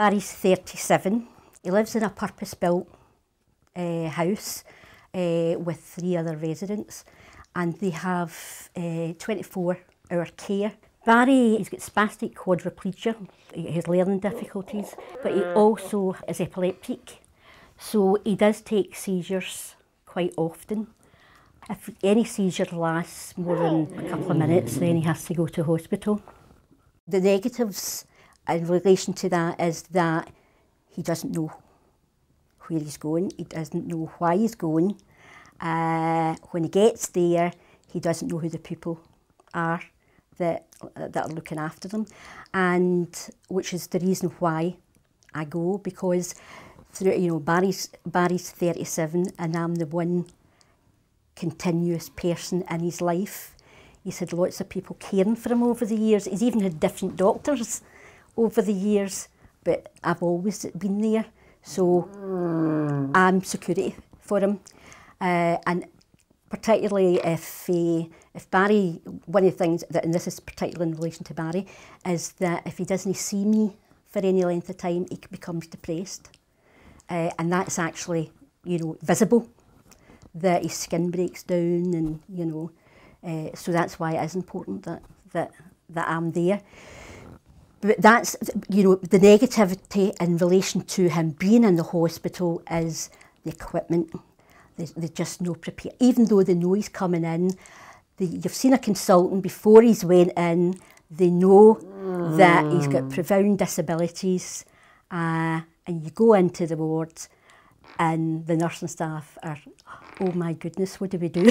Barry's 37. He lives in a purpose-built house with 3 other residents, and they have 24-hour care. Barry, he's got spastic quadriplegia, he has learning difficulties, but he also is epileptic, so he does take seizures quite often. If any seizure lasts more than a couple of minutes, then he has to go to hospital. The negatives in relation to that is that he doesn't know where he's going, he doesn't know why he's going. When he gets there, he doesn't know who the people are that are looking after them, and which is the reason why I go, because through, you know, Barry's 37 and I'm the one continuous person in his life. He's had lots of people caring for him over the years. He's even had different doctors over the years, but I've always been there, so I'm security for him. And particularly if Barry, one of the things, that, and this is particularly in relation to Barry, is that if he doesn't see me for any length of time, he becomes depressed. And that's actually, you know, visible, that his skin breaks down, and, you know, so that's why it is important that I'm there. But that's, you know, the negativity in relation to him being in the hospital is the equipment. They're just no prepared. Even though they know he's coming in, you've seen a consultant before he's went in, they know that he's got profound disabilities, and you go into the ward and the nursing staff are, oh my goodness, what do we do?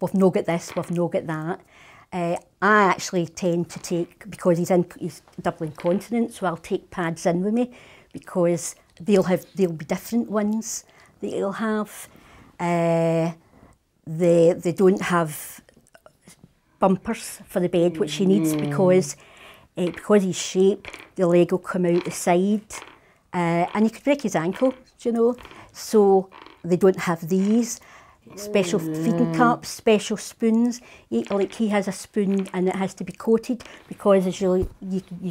We've no got this, we've no got that. I actually tend to take, because he's doubly incontinent, so I'll take pads in with me, because they'll be different ones that he'll have. They don't have bumpers for the bed, which he needs, because his shape, the leg will come out the side, and he could break his ankle, you know. So they don't have these special feeding cups, special spoons. He has a spoon, and it has to be coated, because as you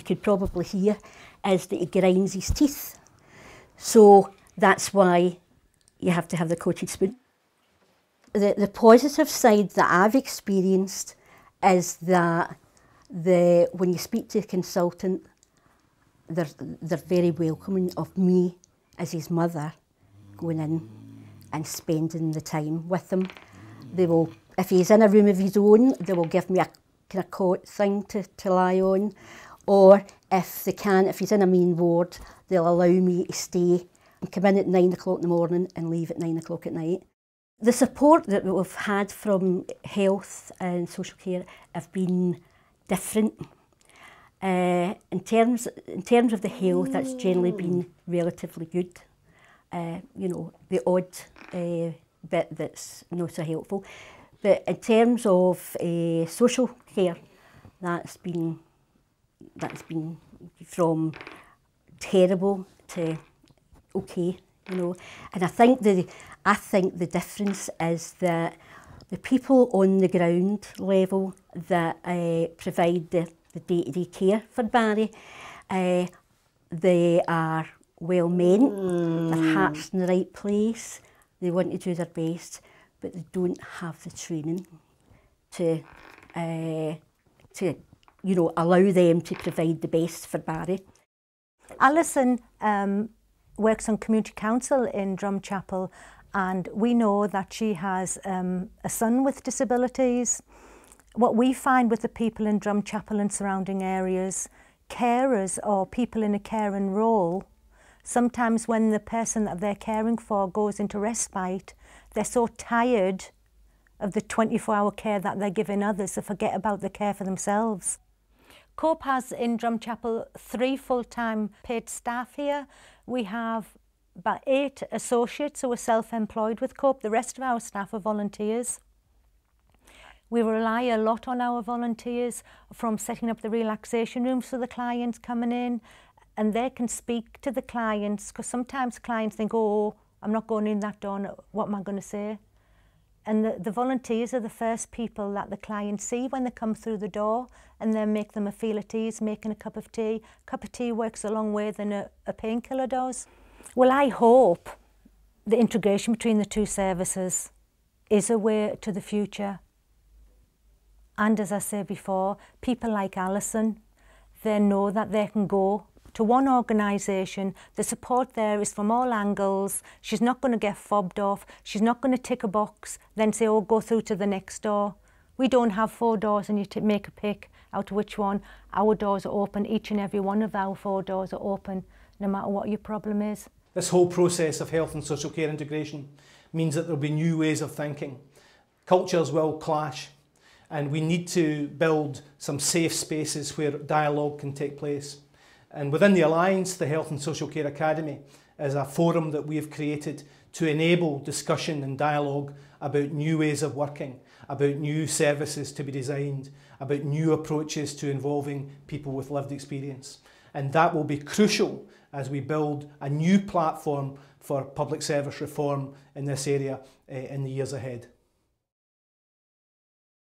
could probably hear, is that he grinds his teeth. So that's why you have to have the coated spoon. The positive side that I've experienced is that when you speak to the consultant, they're very welcoming of me as his mother, going in and spending the time with him. They will, if he's in a room of his own, they will give me a kind of cot thing to lie on, or if they can, if he's in a main ward, they'll allow me to stay and come in at 9 o'clock in the morning and leave at 9 o'clock at night. The support that we've had from Health and Social Care have been different. In terms of the health, that's generally been relatively good. You know, the odd bit that's not so helpful. But in terms of social care, that's been from terrible to okay, you know. And I think the difference is that the people on the ground level that provide the day-to-day care for Barry, they are well-meant, their heart's in the right place, they want to do their best, but they don't have the training to you know, allow them to provide the best for Barry. Alison works on community council in Drumchapel, and we know that she has a son with disabilities. What we find with the people in Drumchapel and surrounding areas, carers or people in a caring role, sometimes when the person that they're caring for goes into respite, they're so tired of the 24-hour care that they're giving others, they forget about the care for themselves. COPE has in Drumchapel 3 full-time paid staff here. We have about 8 associates who are self-employed with COPE. The rest of our staff are volunteers. We rely a lot on our volunteers, from setting up the relaxation rooms for the clients coming in, and they can speak to the clients, because sometimes clients think, oh, I'm not going in that door, what am I going to say? And the volunteers are the first people that the clients see when they come through the door, and then make them feel at ease, making a cup of tea. A cup of tea works a long way than a painkiller does. Well, I hope the integration between the two services is a way to the future. And as I said before, people like Alison, they know that they can go to one organisation, the support there is from all angles, she's not going to get fobbed off, she's not going to tick a box, then say, oh, go through to the next door. We don't have 4 doors and you make a pick out of which one. Our doors are open, each and every one of our 4 doors are open, no matter what your problem is. This whole process of health and social care integration means that there'll be new ways of thinking. Cultures will clash, and we need to build some safe spaces where dialogue can take place. And within the Alliance, the Health and Social Care Academy is a forum that we have created to enable discussion and dialogue about new ways of working, about new services to be designed, about new approaches to involving people with lived experience. And that will be crucial as we build a new platform for public service reform in this area in the years ahead.